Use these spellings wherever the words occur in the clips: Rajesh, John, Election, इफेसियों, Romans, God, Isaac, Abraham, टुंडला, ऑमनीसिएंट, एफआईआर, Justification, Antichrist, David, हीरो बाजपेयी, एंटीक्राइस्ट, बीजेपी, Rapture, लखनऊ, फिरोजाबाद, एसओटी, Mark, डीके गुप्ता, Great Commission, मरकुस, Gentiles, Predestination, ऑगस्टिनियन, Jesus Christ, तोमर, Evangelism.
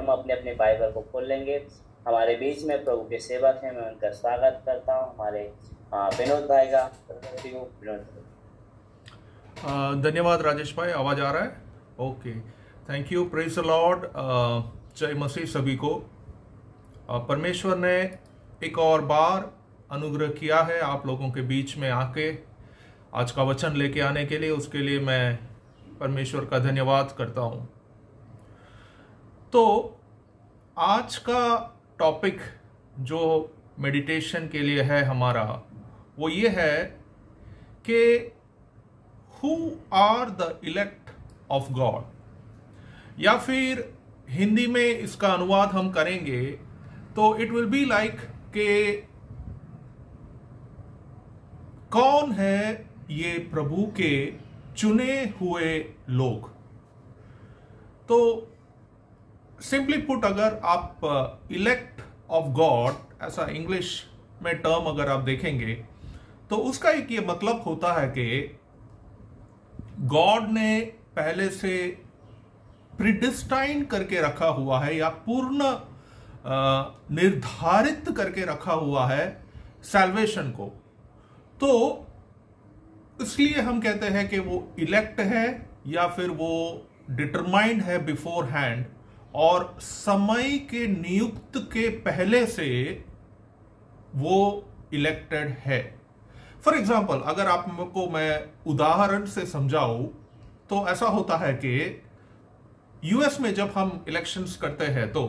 हम अपने अपने बाइबल को खोल लेंगे। हमारे बीच में प्रभु के सेवक हैं, मैं उनका स्वागत करता हूं। हमारे विनोद भाई का धन्यवाद। राजेश भाई आवाज आ रहा है? Okay, thank you. Praise the Lord. जय मसीह सभी को। परमेश्वर ने एक और बार अनुग्रह किया है आप लोगों के बीच में आके आज का वचन लेके आने के लिए। उसके लिए मैं परमेश्वर का धन्यवाद करता हूँ। तो आज का टॉपिक जो मेडिटेशन के लिए है हमारा, वो ये है कि who are the elect of God, या फिर हिंदी में इसका अनुवाद हम करेंगे तो इट विल बी लाइक के कौन है ये प्रभु के चुने हुए लोग। तो सिंपली पुट, अगर आप इलेक्ट ऑफ गॉड ऐसा इंग्लिश में टर्म अगर आप देखेंगे तो उसका एक ये मतलब होता है कि गॉड ने पहले से प्रीडिस्टाइन करके रखा हुआ है या पूर्ण निर्धारित करके रखा हुआ है सैल्वेशन को। तो इसलिए हम कहते हैं कि वो इलेक्ट है या फिर वो डिटरमाइंड है बिफोर हैंड, और समय के नियुक्त के पहले से वो इलेक्टेड है। फॉर एग्जाम्पल, अगर आपको मैं उदाहरण से समझाऊं तो ऐसा होता है कि यूएस में जब हम इलेक्शंस करते हैं तो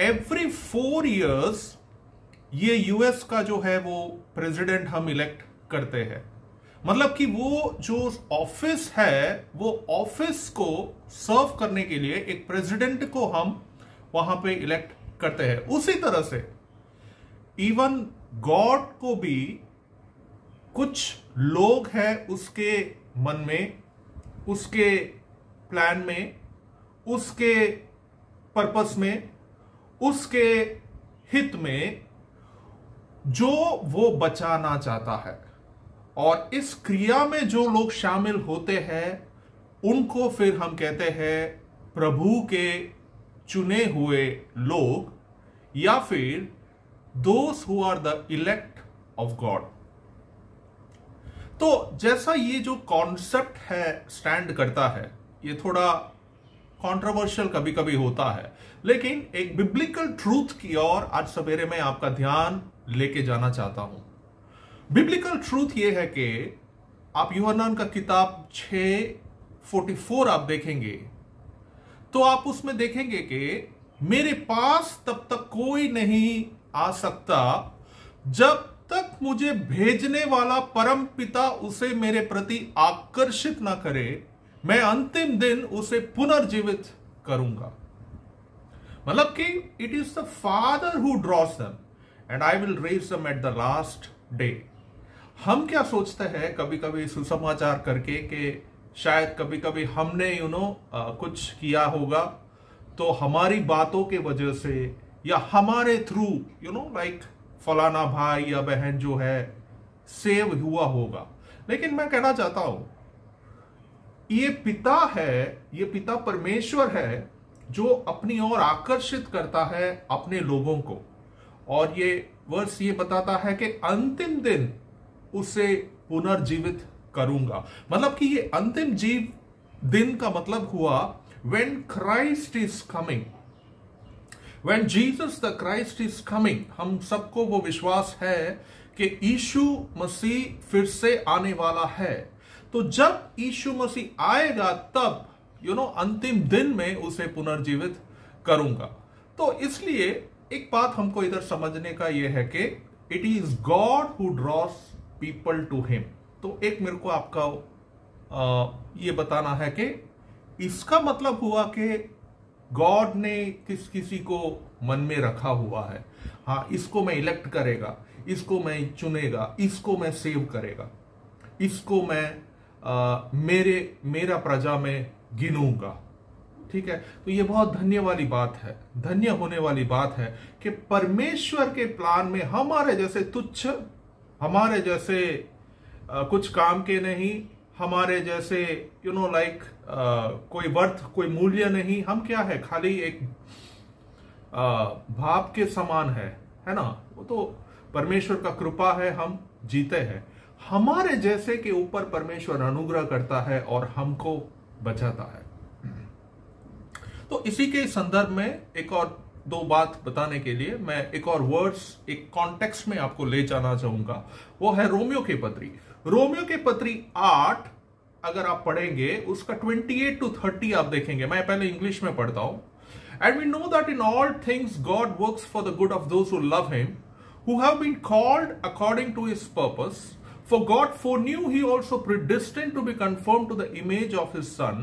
एवरी 4 इयर्स ये यूएस का जो है वो प्रेसिडेंट हम इलेक्ट करते हैं। मतलब कि वो जो ऑफिस है वो ऑफिस को सर्व करने के लिए एक प्रेसिडेंट को हम वहां पे इलेक्ट करते हैं। उसी तरह से इवन गॉड को भी कुछ लोग हैं उसके मन में, उसके प्लान में, उसके पर्पस में, उसके हित में जो वो बचाना चाहता है, और इस क्रिया में जो लोग शामिल होते हैं उनको फिर हम कहते हैं प्रभु के चुने हुए लोग, या फिर those who are the elect of God. तो जैसा ये जो कॉन्सेप्ट है स्टैंड करता है, ये थोड़ा कंट्रोवर्शियल कभी कभी होता है, लेकिन एक बिब्लिकल ट्रूथ की ओर आज सवेरे मैं आपका ध्यान लेके जाना चाहता हूं। बिब्लिकल ट्रूथ यह है कि आप यूहन्ना का किताब 6:44 आप देखेंगे तो आप उसमें देखेंगे कि मेरे पास तब तक कोई नहीं आ सकता जब तक मुझे भेजने वाला परम पिता उसे मेरे प्रति आकर्षित ना करे, मैं अंतिम दिन उसे पुनर्जीवित करूंगा। मतलब कि it is the father who draws them and I will raise them at the last day. हम क्या सोचते हैं कभी कभी सुसमाचार करके कि शायद कभी कभी हमने कुछ किया होगा तो हमारी बातों के वजह से या हमारे थ्रू लाइक फलाना भाई या बहन जो है सेव हुआ होगा। लेकिन मैं कहना चाहता हूं ये पिता है, ये पिता परमेश्वर है जो अपनी ओर आकर्षित करता है अपने लोगों को, और ये वर्स ये बताता है कि अंतिम दिन उसे पुनर्जीवित करूंगा। मतलब कि ये अंतिम दिन का मतलब हुआ when Christ is coming, when Jesus the Christ is coming. हम सबको वो विश्वास है कि यीशु मसीह फिर से आने वाला है। तो जब यीशु मसीह आएगा तब अंतिम दिन में उसे पुनर्जीवित करूंगा। तो इसलिए एक बात हमको इधर समझने का यह है कि it is God who draws people to him. तो एक मेरे को आपका ये बताना है कि इसका मतलब हुआ कि गॉड ने किसी को मन में रखा हुआ है, हाँ इसको मैं इलेक्ट करेगा, इसको मैं चुनेगा, इसको मैं सेव करेगा, इसको मैं मेरा प्रजा में गिनूंगा। ठीक है, तो ये बहुत धन्य वाली बात है, धन्य होने वाली बात है कि परमेश्वर के प्लान में हमारे जैसे तुच्छ, हमारे जैसे कुछ काम के नहीं, हमारे जैसे कोई वर्थ, कोई मूल्य नहीं, हम क्या है, खाली एक भाप के समान है ना। वो तो परमेश्वर का कृपा है, हम जीते हैं। हमारे जैसे के ऊपर परमेश्वर अनुग्रह करता है और हमको बचाता है। तो इसी के संदर्भ में एक और दो बात बताने के लिए मैं एक और वर्ड्स, एक कॉन्टेक्स्ट में आपको ले जाना चाहूंगा। वो है रोमियो के पत्री 8 अगर आप पढ़ेंगे उसका 28 to 30 आप देखेंगे। मैं पहले इंग्लिश में पढ़ता हूं। And we know that in all things God works for the good of those who love him, who have been called according to his purpose. For God foreknew, he also predestined to be conformed to the image of his Son,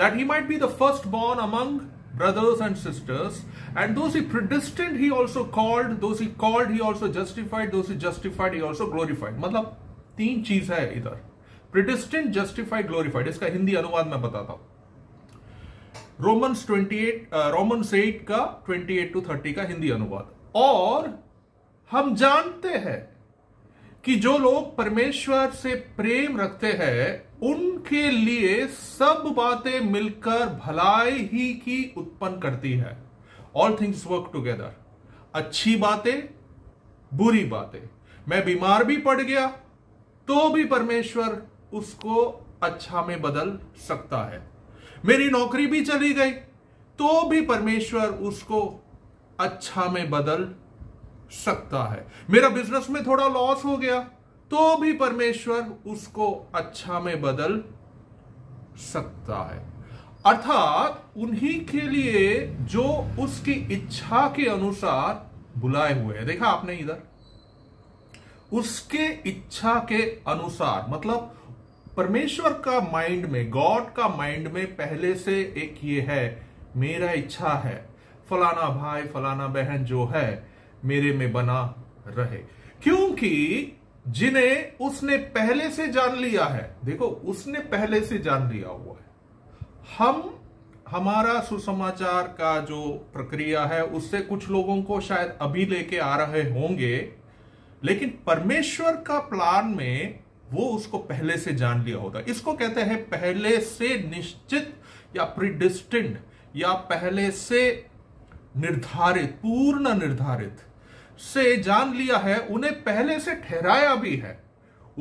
that he might be the firstborn among brothers and sisters. And those he predestined, he also called. Those he called, he also justified. Those he justified, he also glorified. मतलब तीन चीज है इधर, predestined, justified, glorified. इसका हिंदी अनुवाद मैं बताता हूँ। Romans 8 का 28 to 30 का हिंदी अनुवाद। और हम जानते हैं कि जो लोग परमेश्वर से प्रेम रखते हैं उनके लिए सब बातें मिलकर भलाई ही की उत्पन्न करती है। ऑल थिंग्स वर्क टुगेदर, अच्छी बातें, बुरी बातें। मैं बीमार भी पड़ गया तो भी परमेश्वर उसको अच्छा में बदल सकता है। मेरी नौकरी भी चली गई तो भी परमेश्वर उसको अच्छा में बदल सकता है। मेरा बिजनेस में थोड़ा लॉस हो गया तो भी परमेश्वर उसको अच्छा में बदल सकता है। अर्थात उन्हीं के लिए जो उसकी इच्छा के अनुसार बुलाए हुए हैं। देखा आपने इधर, उसके इच्छा के अनुसार, मतलब परमेश्वर का माइंड में, गॉड का माइंड में पहले से एक ये है, मेरा इच्छा है फलाना भाई फलाना बहन जो है मेरे में बना रहे, क्योंकि जिन्हें उसने पहले से जान लिया है। देखो, उसने पहले से जान लिया हुआ है। हमारा सुसमाचार का जो प्रक्रिया है उससे कुछ लोगों को शायद अभी लेके आ रहे होंगे, लेकिन परमेश्वर का प्लान में वो उसको पहले से जान लिया होता है। इसको कहते हैं पहले से निश्चित या प्रीडिस्टिन्ड, या पहले से निर्धारित, पूर्ण निर्धारित से जान लिया है। उन्हें पहले से ठहराया भी है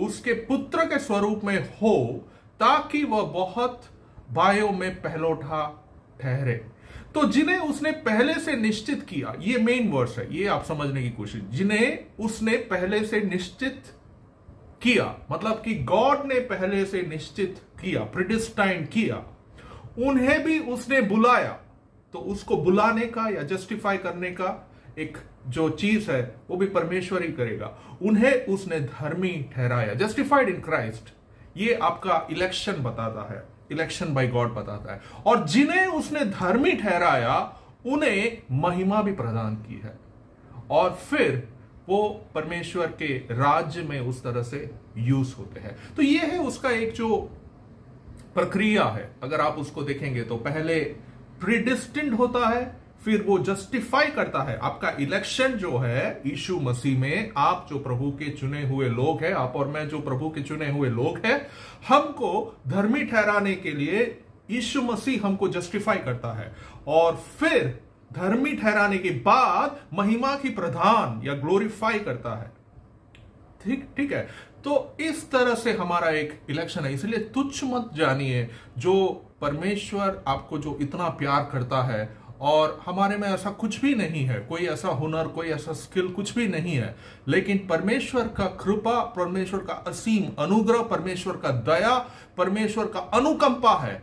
उसके पुत्र के स्वरूप में हो, ताकि वह बहुत भाइयों में पहलौठा ठहरे। तो जिन्हें उसने पहले से निश्चित किया, ये मेन वर्स है, ये आप समझने की कोशिश। जिन्हें उसने पहले से निश्चित किया, मतलब कि गॉड ने पहले से निश्चित किया, प्रेडिस्टाइन किया, उन्हें भी उसने बुलाया। तो उसको बुलाने का या जस्टिफाई करने का एक जो चीज है वो भी परमेश्वर ही करेगा। उन्हें उसने धर्मी ठहराया, जस्टिफाइड इन क्राइस्ट। ये आपका इलेक्शन बताता है, इलेक्शन बाय गॉड बताता है। और जिन्हें उसने धर्मी ठहराया उन्हें महिमा भी प्रदान की है, और फिर वो परमेश्वर के राज्य में उस तरह से यूज होते हैं। तो ये है उसका एक जो प्रक्रिया है। अगर आप उसको देखेंगे तो पहले प्रीडिस्टिन्ड होता है, फिर वो जस्टिफाई करता है। आपका इलेक्शन जो है यीशु मसीह में, आप जो प्रभु के चुने हुए लोग हैं, आप और मैं जो प्रभु के चुने हुए लोग हैं, हमको धर्मी ठहराने के लिए यीशु मसीह हमको जस्टिफाई करता है। और फिर धर्मी ठहराने के बाद महिमा की प्रदान या ग्लोरीफाई करता है। ठीक है। तो इस तरह से हमारा एक इलेक्शन है। इसलिए तुच्छ मत जानिए जो परमेश्वर आपको जो इतना प्यार करता है। और हमारे में ऐसा कुछ भी नहीं है, कोई ऐसा हुनर, कोई ऐसा स्किल कुछ भी नहीं है, लेकिन परमेश्वर का कृपा, परमेश्वर का असीम अनुग्रह, परमेश्वर का दया, परमेश्वर का अनुकंपा है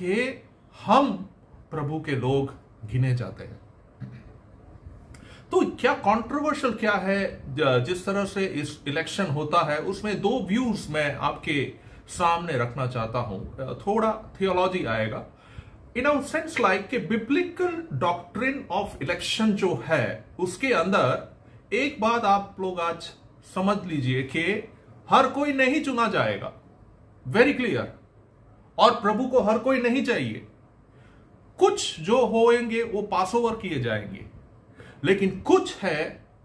कि हम प्रभु के लोग गिने जाते हैं। तो क्या कंट्रोवर्शियल क्या है जिस तरह से इस इलेक्शन होता है, उसमें दो व्यूज मैं आपके सामने रखना चाहता हूं। थोड़ा थियोलॉजी आएगा इन अ सेंस, लाइक के बिब्लिकल डॉक्ट्रिन ऑफ इलेक्शन जो है उसके अंदर एक बात आप लोग आज समझ लीजिए कि हर कोई नहीं चुना जाएगा, वेरी क्लियर। और प्रभु को हर कोई नहीं चाहिए, कुछ जो होंगे वो पास ओवर किए जाएंगे, लेकिन कुछ है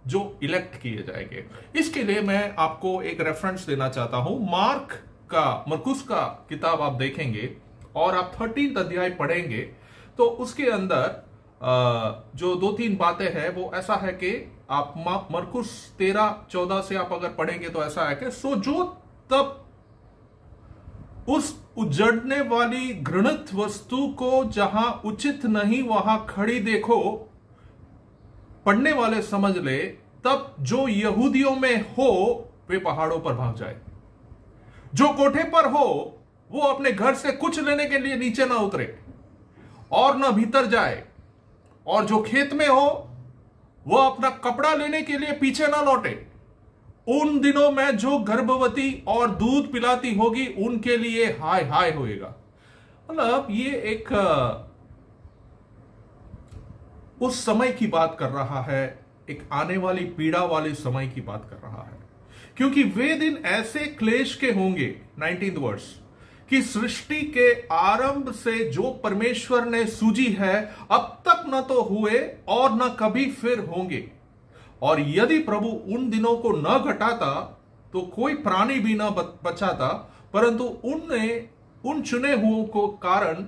जो इलेक्ट किए जाएंगे। इसके लिए मैं आपको एक रेफरेंस देना चाहता हूं, मार्क का मरकुस का किताब आप देखेंगे और आप 13 अध्याय पढ़ेंगे तो उसके अंदर जो दो तीन बातें हैं वो ऐसा है कि आप मरकुस 13:14 से आप अगर पढ़ेंगे तो ऐसा है कि सो जो तब उस उजड़ने वाली घृणित वस्तु को जहां उचित नहीं वहां खड़ी देखो, पढ़ने वाले समझ ले तब जो यहूदियों में हो वे पहाड़ों पर भाग जाए, जो कोठे पर हो वो अपने घर से कुछ लेने के लिए नीचे ना उतरे और ना भीतर जाए, और जो खेत में हो वो अपना कपड़ा लेने के लिए पीछे ना लौटे। उन दिनों में जो गर्भवती और दूध पिलाती होगी उनके लिए हाय हाय होएगा। मतलब ये एक उस समय की बात कर रहा है, एक आने वाली पीड़ा वाले समय की बात कर रहा है, क्योंकि वे दिन ऐसे क्लेश के होंगे 19 वर्ष कि सृष्टि के आरंभ से जो परमेश्वर ने सूजी है अब तक न तो हुए और न कभी फिर होंगे, और यदि प्रभु उन दिनों को न घटाता तो कोई प्राणी भी न बचाता, परंतु उन चुने हुओं को कारण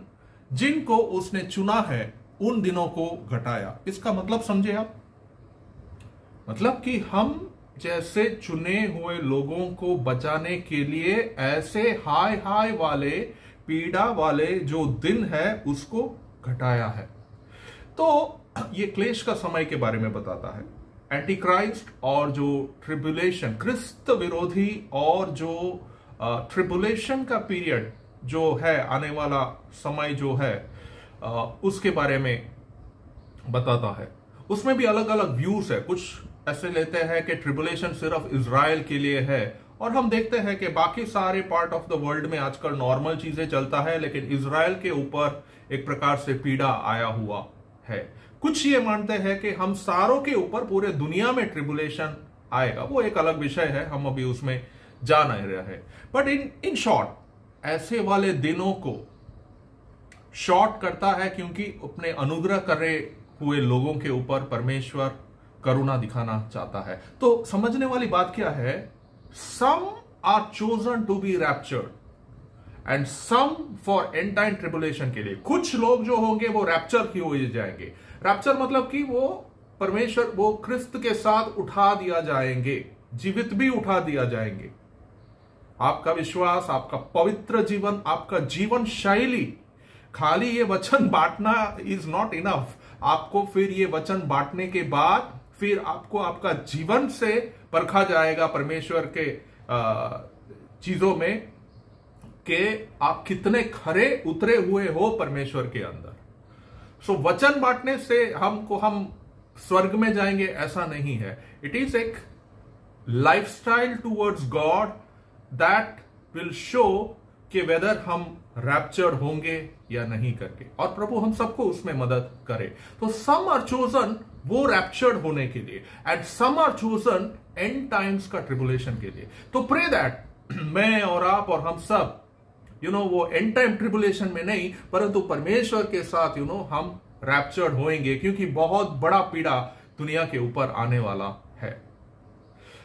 जिनको उसने चुना है उन दिनों को घटाया। इसका मतलब समझे आप, मतलब कि हम जैसे चुने हुए लोगों को बचाने के लिए ऐसे हाय हाय वाले पीड़ा वाले जो दिन है उसको घटाया है। तो ये क्लेश का समय के बारे में बताता है, एंटीक्राइस्ट और जो ट्रिब्युलेशन क्रिस्त विरोधी और जो ट्रिब्युलेशन का पीरियड जो है आने वाला समय जो है उसके बारे में बताता है। उसमें भी अलग अलग व्यूज है, कुछ ऐसे लेते हैं कि ट्रिब्युलेशन सिर्फ इजराइल के लिए है और हम देखते हैं कि बाकी सारे पार्ट ऑफ द वर्ल्ड में आजकल नॉर्मल चीजें चलता है, लेकिन इजराइल के ऊपर एक प्रकार से पीड़ा आया हुआ है। कुछ ये मानते हैं कि हम सारों के ऊपर पूरे दुनिया में ट्रिब्युलेशन आएगा, वो एक अलग विषय है, हम अभी उसमें जा नहीं रहे हैं। बट इन शॉर्ट ऐसे वाले दिनों को शॉर्ट करता है, क्योंकि अपने अनुग्रह करे हुए लोगों के ऊपर परमेश्वर करुणा दिखाना चाहता है। तो समझने वाली बात क्या है, some are chosen to be raptured and some for end time tribulation के लिए। कुछ लोग जो होंगे वो रैप्चर की हो जाएंगे, रैप्चर मतलब कि वो परमेश्वर वो क्रिस्त के साथ उठा दिया जाएंगे, जीवित भी उठा दिया जाएंगे। आपका विश्वास, आपका पवित्र जीवन, आपका जीवन शैली, खाली ये वचन बांटना इज नॉट इनफ। आपको फिर ये वचन बांटने के बाद फिर आपको आपका जीवन से परखा जाएगा परमेश्वर के चीजों में कि आप कितने खरे उतरे हुए हो परमेश्वर के अंदर। सो वचन बांटने से हमको हम स्वर्ग में जाएंगे ऐसा नहीं है। इट इज एक lifestyle towards God that will show कि वेदर हम रैप्चर्ड होंगे या नहीं करके, और प्रभु हम सबको उसमें मदद करे। तो सम आर चोजन वो रैप्चर्ड होने के लिए and some are chosen and times का ट्रिब्युलेशन के लिए। तो प्रे दैट मैं और आप और हम सब वो एंड टाइम ट्रिब्युलेशन में नहीं परंतु परमेश्वर के साथ हम रैप्चर्ड होएंगे, क्योंकि बहुत बड़ा पीड़ा दुनिया के ऊपर आने वाला है।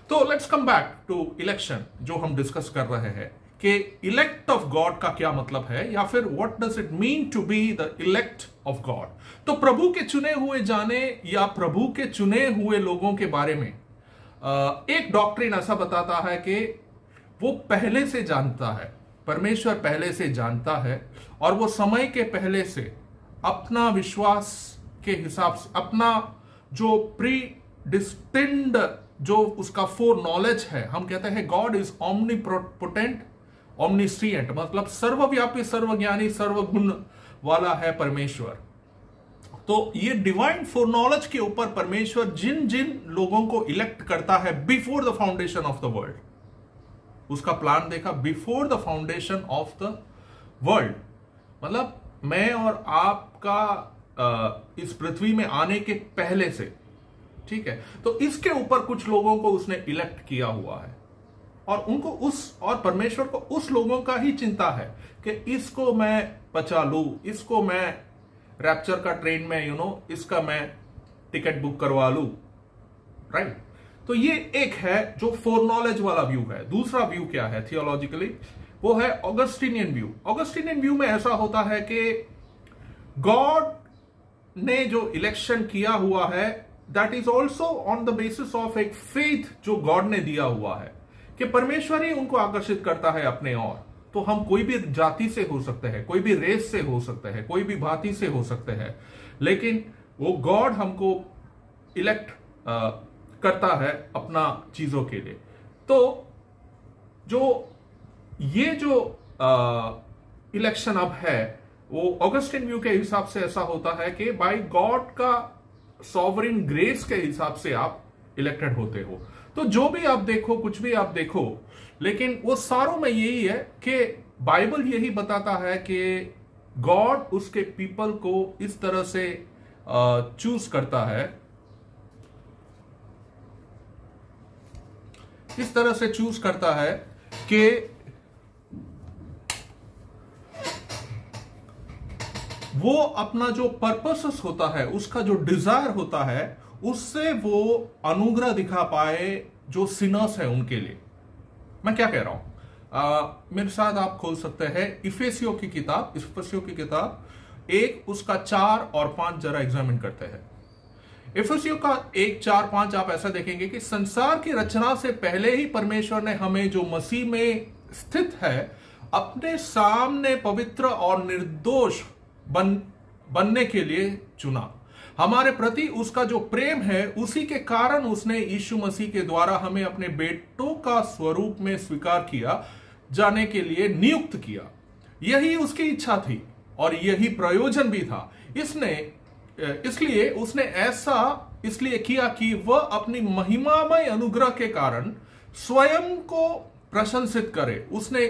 तो let's come back to election जो हम डिस्कस कर रहे हैं कि इलेक्ट ऑफ गॉड का क्या मतलब है, या फिर what does it mean to be the elect of God. तो प्रभु के चुने हुए जाने या प्रभु के चुने हुए लोगों के बारे में एक डॉक्ट्रिन ऐसा बताता है कि वो पहले से जानता है, परमेश्वर पहले से जानता है और वो समय के पहले से अपना विश्वास के हिसाब से अपना जो प्री डिस्टिंड जो उसका फोर नॉलेज है, हम कहते हैं God is omnipotent ऑमनीसिएंट, मतलब सर्वव्यापी सर्वज्ञानी सर्वगुण वाला है परमेश्वर। तो ये डिवाइन फोरनॉलेज के ऊपर परमेश्वर जिन जिन लोगों को इलेक्ट करता है before the foundation of the world, उसका प्लान देखा before the foundation of the world, मतलब मैं और आपका इस पृथ्वी में आने के पहले से, ठीक है। तो इसके ऊपर कुछ लोगों को उसने इलेक्ट किया हुआ है और उनको उस और परमेश्वर को उस लोगों का ही चिंता है कि इसको मैं बचा लूं, इसको मैं रैप्चर का ट्रेन में इसका मैं टिकट बुक करवा लूं, राइट। तो ये एक है जो फोरनॉलेज वाला व्यू है। दूसरा व्यू क्या है थियोलॉजिकली, वो है ऑगस्टिनियन व्यू। ऑगस्टिनियन व्यू में ऐसा होता है कि गॉड ने जो इलेक्शन किया हुआ है that is also on the basis of एक फेथ जो गॉड ने दिया हुआ है कि परमेश्वर ही उनको आकर्षित करता है अपने ओर। तो हम कोई भी जाति से हो सकते हैं, कोई भी रेस से हो सकते हैं, कोई भी भांति से हो सकते हैं, लेकिन वो गॉड हमको इलेक्ट करता है अपना चीजों के लिए। तो जो ये जो इलेक्शन अब है वो ऑगस्टिन व्यू के हिसाब से ऐसा होता है कि बाय गॉड का सॉवरिन ग्रेस के हिसाब से आप इलेक्टेड होते हो। तो जो भी आप देखो, कुछ भी आप देखो, लेकिन वो सारों में यही है कि बाइबल यही बताता है कि गॉड उसके पीपल को इस तरह से चूज करता है, इस तरह से चूज करता है कि वो अपना जो पर्पसेस होता है, उसका जो डिजायर होता है, उससे वो अनुग्रह दिखा पाए जो सिनर्स है उनके लिए। मैं क्या कह रहा हूं, मेरे साथ आप खोल सकते हैं इफेसियों की किताब, एक उसका 4 और 5 जरा एग्जामिन करते हैं। इफेसियों का 1, 4, 5 आप ऐसा देखेंगे कि संसार की रचना से पहले ही परमेश्वर ने हमें जो मसीह में स्थित है अपने सामने पवित्र और निर्दोष बनने के लिए चुना। हमारे प्रति उसका जो प्रेम है उसी के कारण उसने यीशु मसीह के द्वारा हमें अपने बेटों का स्वरूप में स्वीकार किया जाने के लिए नियुक्त किया। यही उसकी इच्छा थी और यही प्रयोजन भी था। इसलिए उसने ऐसा किया कि वह अपनी महिमामय अनुग्रह के कारण स्वयं को प्रशंसित करे। उसने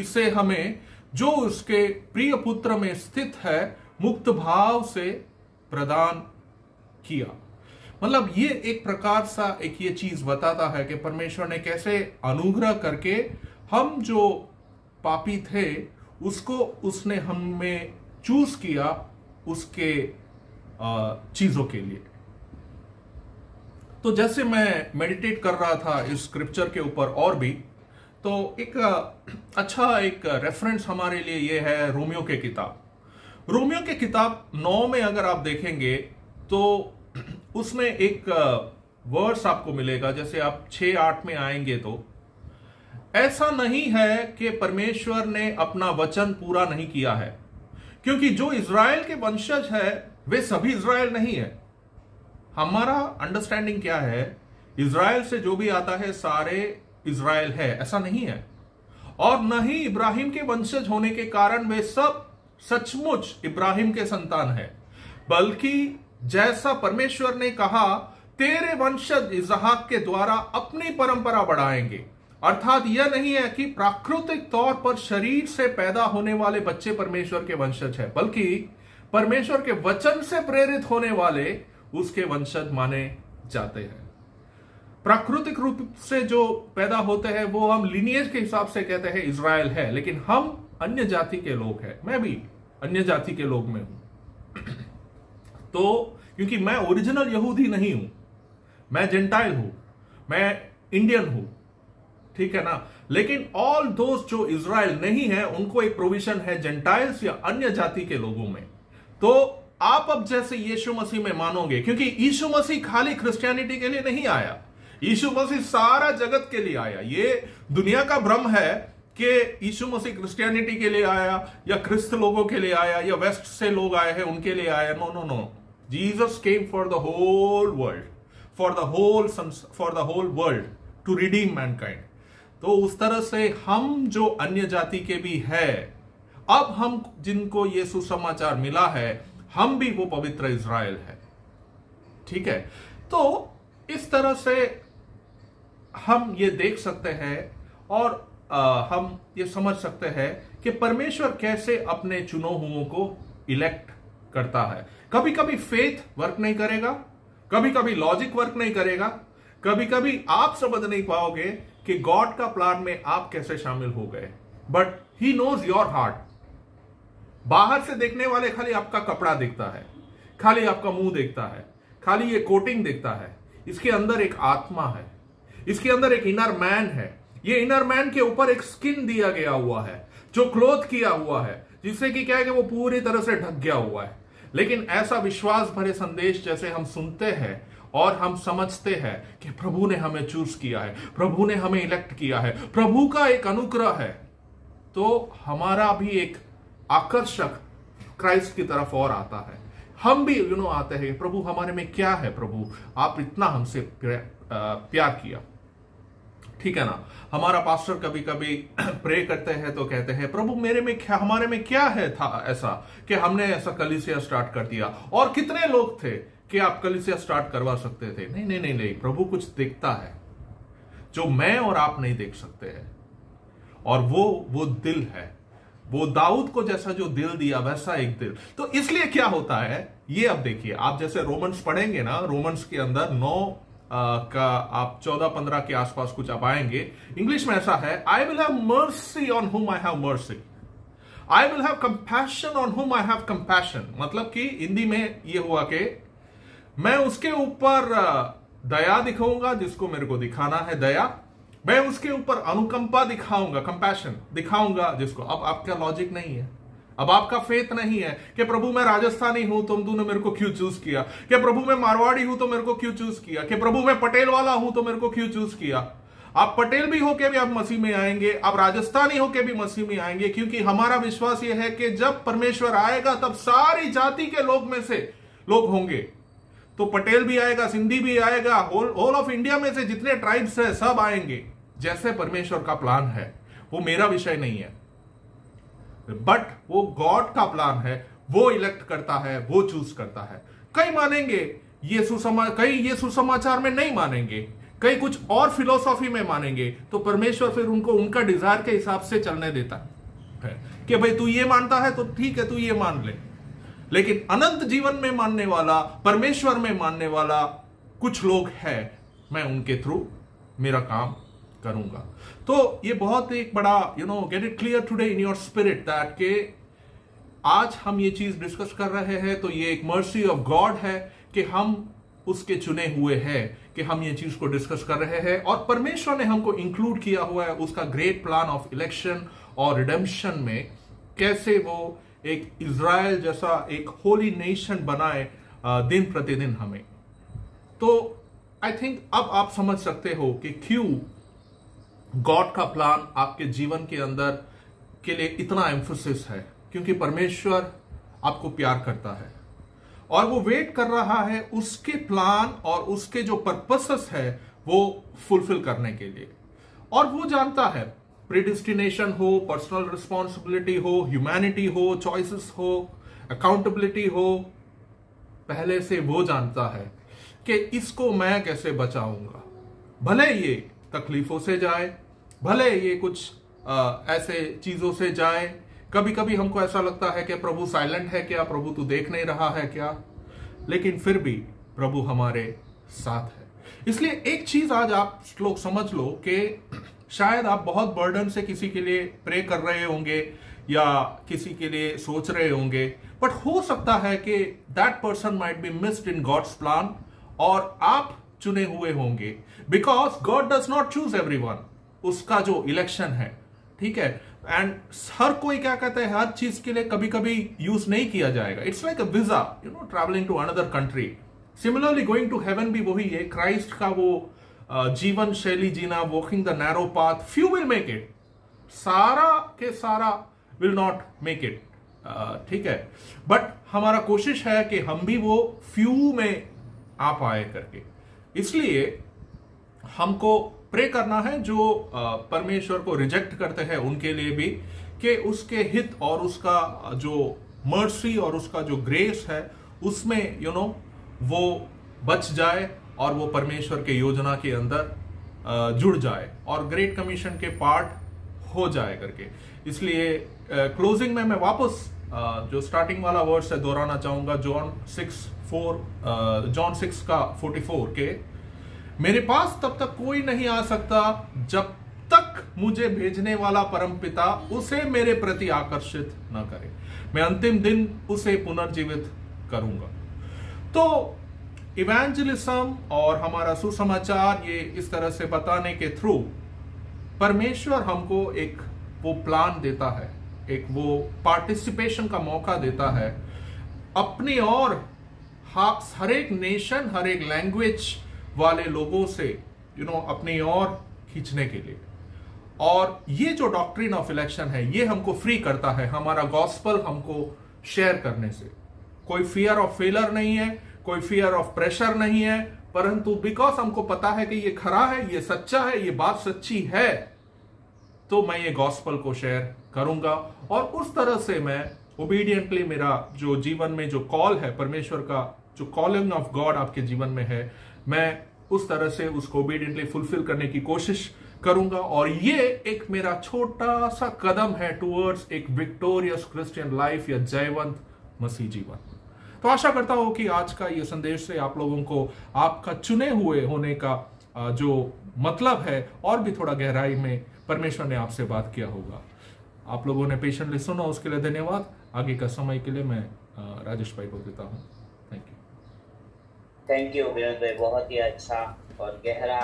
इसे हमें जो उसके प्रिय पुत्र में स्थित है मुक्त भाव से प्रदान किया। मतलब ये एक प्रकार सा एक ये चीज बताता है कि परमेश्वर ने कैसे अनुग्रह करके हम जो पापी थे उसको उसने हमें चूज किया उसके चीजों के लिए। तो जैसे मैं मेडिटेट कर रहा था इस स्क्रिप्चर के ऊपर और भी, तो एक अच्छा एक रेफरेंस हमारे लिए ये है रोमियो के किताब। रोमियो के किताब 9 में अगर आप देखेंगे तो उसमें एक वर्स आपको मिलेगा, जैसे आप 6-8 में आएंगे तो ऐसा नहीं है कि परमेश्वर ने अपना वचन पूरा नहीं किया है, क्योंकि जो इज़राइल के वंशज है वे सभी इज़राइल नहीं है। हमारा अंडरस्टैंडिंग क्या है, इज़राइल से जो भी आता है सारे इज़राइल है, ऐसा नहीं है। और न ही इब्राहिम के वंशज होने के कारण वे सब सचमुच इब्राहिम के संतान है, बल्कि जैसा परमेश्वर ने कहा तेरे वंशज इसहाक के द्वारा अपनी परंपरा बढ़ाएंगे। अर्थात यह नहीं है कि प्राकृतिक तौर पर शरीर से पैदा होने वाले बच्चे परमेश्वर के वंशज है, बल्कि परमेश्वर के वचन से प्रेरित होने वाले उसके वंशज माने जाते हैं। प्राकृतिक रूप से जो पैदा होते हैं वो हम लिनियज के हिसाब से कहते हैं इज़राइल है, लेकिन हम अन्य जाति के लोग हैं। मैं भी अन्य जाति के लोग में हूं, तो क्योंकि मैं ओरिजिनल यहूदी नहीं हूं, मैं जेंटाइल हूं, मैं इंडियन हूं, ठीक है ना। लेकिन ऑल दोस्त जो इज़राइल नहीं है उनको एक प्रोविजन है जेंटाइल्स या अन्य जाति के लोगों में। तो आप अब जैसे यीशु मसीह में मानोगे, क्योंकि यीशु मसीह खाली क्रिश्चियनिटी के लिए नहीं आया, यीशु मसीह सारा जगत के लिए आया। ये दुनिया का भ्रम है कि यीशु मसीह क्रिश्चियनिटी के लिए आया या ख्रिस्त लोगों के लिए आया या वेस्ट से लोग आए हैं उनके लिए आया। No no no, Jesus came for the whole world, for the whole world to redeem mankind. तो उस तरह से हम जो अन्य जाति के भी है, अब हम जिनको ये सुसमाचार मिला है हम भी वो पवित्र इज़राइल है, ठीक है। तो इस तरह से हम ये देख सकते हैं और हम ये समझ सकते हैं कि परमेश्वर कैसे अपने चुने हुओं को इलेक्ट करता है। कभी कभी फेथ वर्क नहीं करेगा, कभी कभी लॉजिक वर्क नहीं करेगा, कभी कभी आप समझ नहीं पाओगे कि गॉड का प्लान में आप कैसे शामिल हो गए, but he knows your heart. बाहर से देखने वाले खाली आपका कपड़ा देखता है, खाली आपका मुंह देखता है, खाली ये कोटिंग देखता है, इसके अंदर एक आत्मा है, इसके अंदर एक इनर मैन है, ये इनर मैन के ऊपर एक स्किन दिया गया हुआ है, जो क्लोथ किया हुआ है, जिससे कि क्या है कि वो पूरी तरह से ढक गया हुआ है। लेकिन ऐसा विश्वास भरे संदेश जैसे हम सुनते हैं और हम समझते हैं कि प्रभु ने हमें चूज किया है, प्रभु ने हमें इलेक्ट किया है, प्रभु का एक अनुग्रह है, तो हमारा भी एक आकर्षक क्राइस्ट की तरफ और आता है। हम भी आते हैं, प्रभु हमारे में क्या है, प्रभु आप इतना हमसे प्यार किया, ठीक है ना। हमारा पास्टर कभी कभी प्रे करते हैं तो कहते हैं, प्रभु मेरे में क्या, हमारे में क्या है था ऐसा कि हमने ऐसा कलीसिया स्टार्ट कर दिया, और कितने लोग थे कि आप कलीसिया स्टार्ट करवा सकते थे। नहीं नहीं नहीं नहीं, प्रभु कुछ देखता है जो मैं और आप नहीं देख सकते हैं, और वो दिल है, वो दाऊद को जैसा जो दिल दिया वैसा एक दिल। तो इसलिए क्या होता है ये अब देखिए, आप जैसे रोमन्स पढ़ेंगे ना, रोमन्स के अंदर 9 का आप 14-15 के आसपास कुछ आप आएंगे, इंग्लिश में ऐसा है, I will have mercy on whom I have mercy, I will have compassion on whom I have compassion. मतलब कि हिंदी में ये हुआ कि मैं उसके ऊपर दया दिखाऊंगा जिसको मेरे को दिखाना है दया, मैं उसके ऊपर अनुकंपा दिखाऊंगा, कंपैशन दिखाऊंगा जिसको। अब आपका लॉजिक नहीं है, अब आपका फेथ नहीं है कि प्रभु मैं राजस्थानी हूं तो तूने मेरे को क्यों चूज किया, कि प्रभु मैं मारवाड़ी हूं तो मेरे को क्यों चूज किया, कि प्रभु मैं पटेल वाला हूं तो मेरे को क्यों चूज किया। आप पटेल भी होके भी आप मसीह में आएंगे, आप राजस्थानी होके भी मसीह में आएंगे, क्योंकि हमारा विश्वास यह है कि जब परमेश्वर आएगा तब सारी जाति के लोग में से लोग होंगे। तो पटेल भी आएगा, सिंधी भी आएगा, होल ऑफ इंडिया में से जितने ट्राइब्स है सब आएंगे, जैसे परमेश्वर का प्लान है। वो मेरा विषय नहीं है, बट वो गॉड का प्लान है, वो इलेक्ट करता है, वो चूज करता है। कई मानेंगे कई ये सुसमाचार में नहीं मानेंगे, कई कुछ और फिलोसॉफी में मानेंगे, तो परमेश्वर फिर उनको उनका डिजायर के हिसाब से चलने देता है कि भाई तू ये मानता है तो ठीक है, तू ये मान ले। लेकिन अनंत जीवन में मानने वाला, परमेश्वर में मानने वाला कुछ लोग है, मैं उनके थ्रू मेरा काम करूंगा। तो ये बहुत एक बड़ा get it clear today in your spirit that के आज हम ये चीज डिस्कस कर रहे हैं। तो ये एक मर्सी ऑफ गॉड है कि हम उसके चुने हुए हैं, कि हम ये चीज को डिस्कस कर रहे हैं, और परमेश्वर ने हमको इंक्लूड किया हुआ है उसका ग्रेट प्लान ऑफ इलेक्शन और रिडेम्पशन में, कैसे वो एक इजराइल जैसा एक होली नेशन बनाए दिन प्रतिदिन हमें। तो आई थिंक अब आप समझ सकते हो कि क्यों गॉड का प्लान आपके जीवन के अंदर के लिए इतना एम्फोसिस है, क्योंकि परमेश्वर आपको प्यार करता है और वो वेट कर रहा है उसके प्लान और उसके जो पर्पसेस है वो फुलफिल करने के लिए। और वो जानता है प्रीडिस्टिनेशन हो, पर्सनल रिस्पॉन्सिबिलिटी हो, ह्यूमैनिटी हो, चॉइसेस हो, अकाउंटेबिलिटी हो, पहले से वो जानता है कि इसको मैं कैसे बचाऊंगा। भले ये तकलीफों से जाए, भले ये कुछ ऐसे चीजों से जाए, कभी कभी हमको ऐसा लगता है कि प्रभु साइलेंट है क्या, प्रभु तू देख नहीं रहा है क्या, लेकिन फिर भी प्रभु हमारे साथ है। इसलिए एक चीज आज आप लोग समझ लो कि शायद आप बहुत बर्डन से किसी के लिए प्रे कर रहे होंगे या किसी के लिए सोच रहे होंगे, बट हो सकता है कि that person might be missed in God's plan और आप चुने हुए होंगे, because God does not choose everyone. उसका जो इलेक्शन है, ठीक है, एंड हर कोई क्या कहते हैं हर चीज के लिए कभी कभी यूज नहीं किया जाएगा। It's like a visa, travelling to another country. Similarly going to heaven भी वही है, क्राइस्ट का वो जीवन शैली जीना, walking the narrow path. Few will make it, सारा के सारा विल नॉट मेक इट, ठीक है, बट हमारा कोशिश है कि हम भी वो फ्यू में आ पाए करके। इसलिए हमको प्रे करना है जो परमेश्वर को रिजेक्ट करते हैं उनके लिए भी, कि उसके हित और उसका जो मर्सी और उसका जो ग्रेस है उसमें वो बच जाए और वो परमेश्वर के योजना के अंदर जुड़ जाए और ग्रेट कमीशन के पार्ट हो जाए करके। इसलिए क्लोजिंग में मैं वापस जो स्टार्टिंग वाला वर्स है दोहराना चाहूंगा, जॉन 6:44 के, मेरे पास तब तक कोई नहीं आ सकता जब तक मुझे भेजने वाला परमपिता उसे मेरे प्रति आकर्षित न करे, मैं अंतिम दिन उसे पुनर्जीवित करूंगा। तो इवेंजलिज्म और हमारा सुसमाचार ये इस तरह से बताने के थ्रू परमेश्वर हमको एक वो प्लान देता है, एक वो पार्टिसिपेशन का मौका देता है अपनी और हर एक नेशन हर एक लैंग्वेज वाले लोगों से अपनी ओर खींचने के लिए। और ये जो डॉक्ट्रिन ऑफ इलेक्शन है ये हमको फ्री करता है हमारा गॉस्पल हमको शेयर करने से। कोई फियर ऑफ फेलर नहीं है, कोई फियर ऑफ प्रेशर नहीं है, परंतु बिकॉज हमको पता है कि ये खरा है, ये सच्चा है, ये बात सच्ची है, तो मैं ये गॉस्पल को शेयर करूंगा और उस तरह से मैं ओबीडियंटली मेरा जो जीवन में जो कॉल है, परमेश्वर का जो कॉलिंग ऑफ गॉड आपके जीवन में है, मैं उस तरह से उसको ओबीडियंटली फुलफिल करने की कोशिश करूंगा। और ये एक मेरा छोटा सा कदम है टुवर्ड्स एक विक्टोरियस क्रिश्चियन लाइफ या जयवंत मसीह जीवन। तो आशा करता हूं कि आज का ये संदेश से आप लोगों को आपका चुने हुए होने का जो मतलब है और भी थोड़ा गहराई में परमेश्वर ने आपसे बात किया होगा। आप लोगों ने पेशेंटली सुना, उसके लिए धन्यवाद। आगे का समय के लिए मैं राजेश भाई को देता हूँ। थैंक यू विनोद भाई, बहुत ही अच्छा और गहरा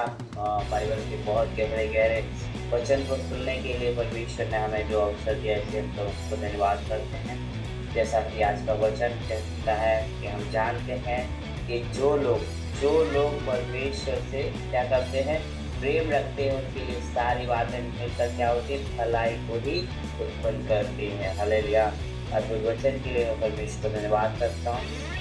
बाइबल के बहुत गहरे गहरे वचन को सुनने के लिए परमेश्वर ने हमें जो अवसर दिया है तो उसको धन्यवाद करते हैं। जैसा कि आज का वचन कहता है कि हम जानते हैं कि जो लोग परमेश्वर से क्या करते हैं, प्रेम रखते हैं, उनके लिए सारी बातें मिलकर क्या होती है, भलाई को ही उत्पन्न करती है। हालेलुया। वचन के लिए मैं परमेश्वर को धन्यवाद करता हूँ।